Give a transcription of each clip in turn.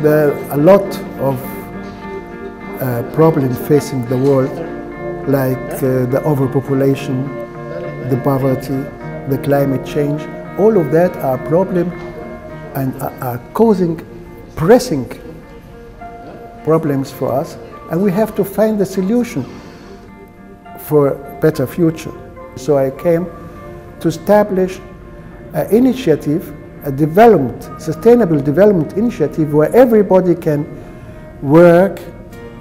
There are a lot of problems facing the world, like the overpopulation, the poverty, the climate change. All of that are problems and are causing pressing problems for us, and we have to find a solution for a better future. So I came to establish an initiative, a development, sustainable development initiative where everybody can work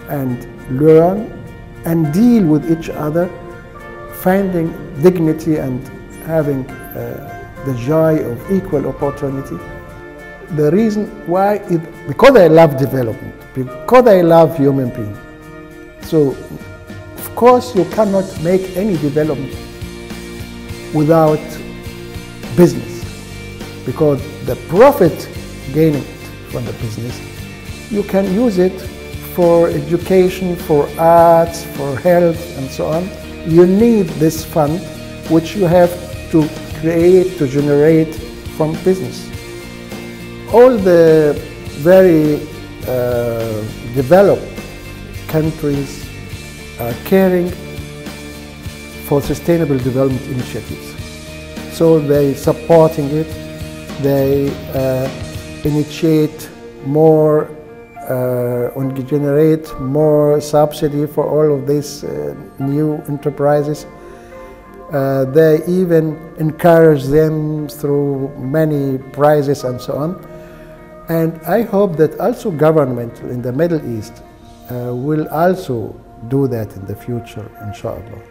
and learn and deal with each other, finding dignity and having the joy of equal opportunity. The reason why is because I love development, because I love human beings. So, of course, you cannot make any development without business, because the profit gained from the business, you can use it for education, for arts, for health, and so on. You need this fund, which you have to create, to generate from business. All the very developed countries are caring for sustainable development initiatives. So they're supporting it, they initiate more and generate more subsidy for all of these new enterprises. They even encourage them through many prizes and so on. And I hope that also government in the Middle East will also do that in the future, inshallah.